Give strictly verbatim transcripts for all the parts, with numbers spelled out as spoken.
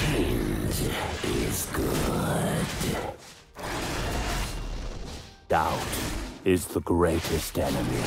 Change is good. Doubt is the greatest enemy.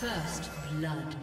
First blood.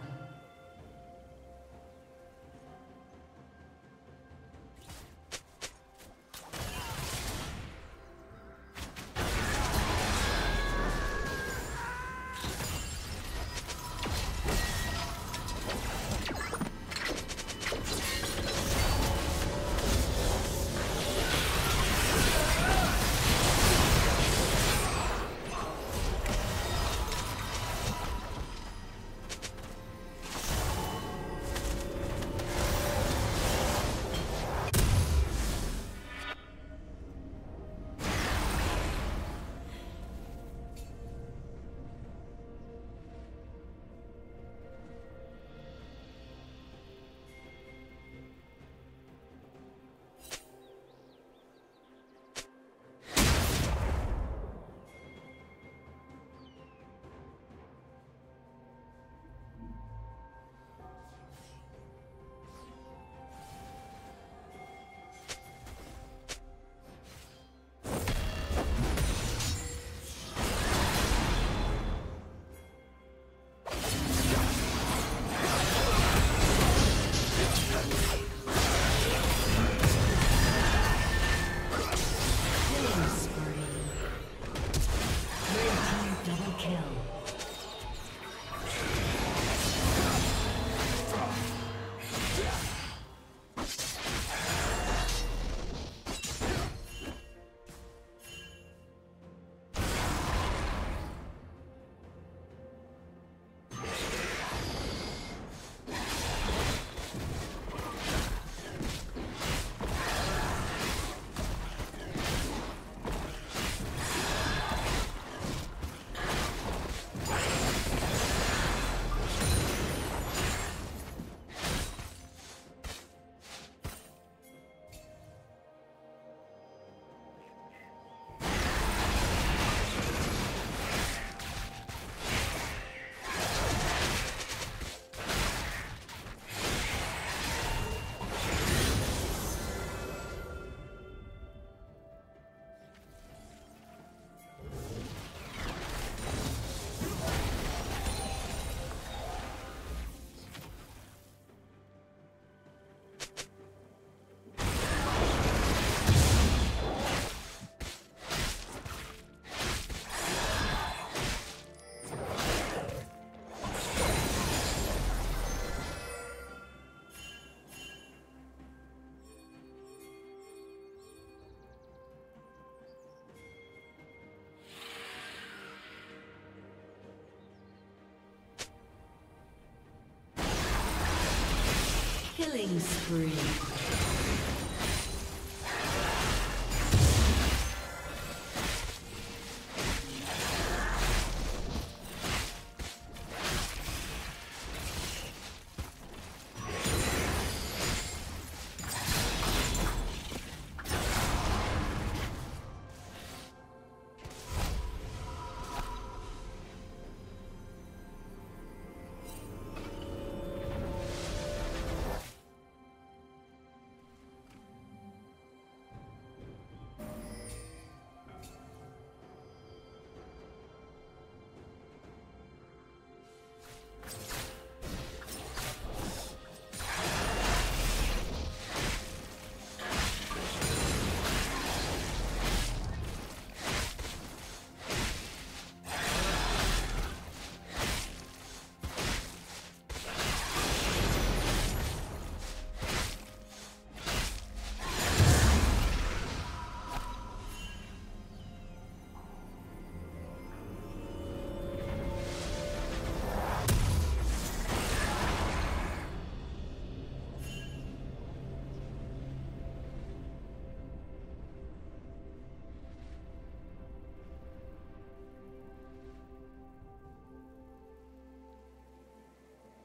Killing spree.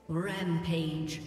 Rampage.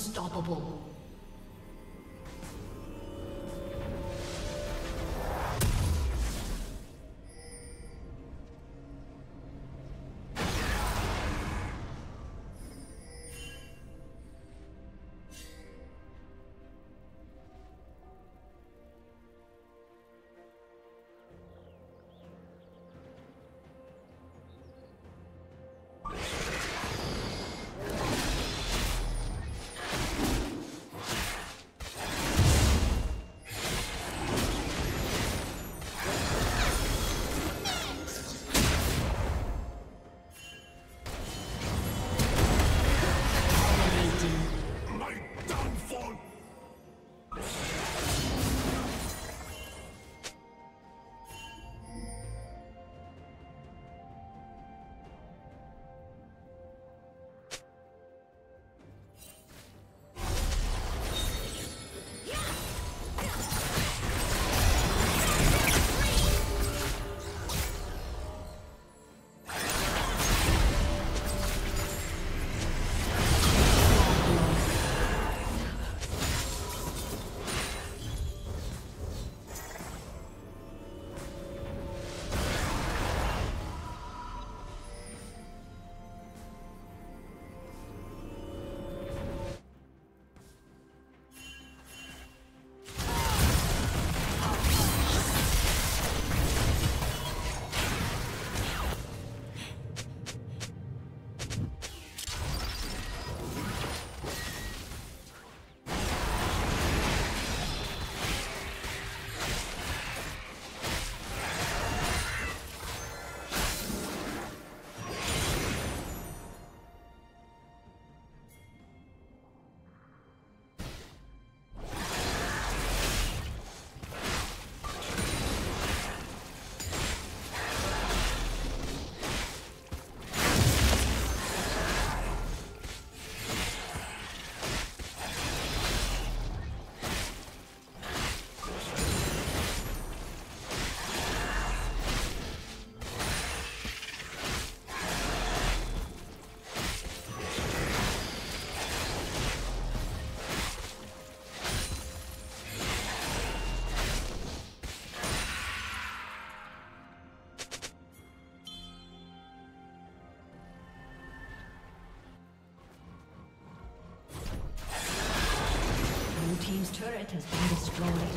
Unstoppable. Team's turret has been destroyed.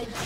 Red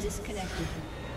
Disconnected.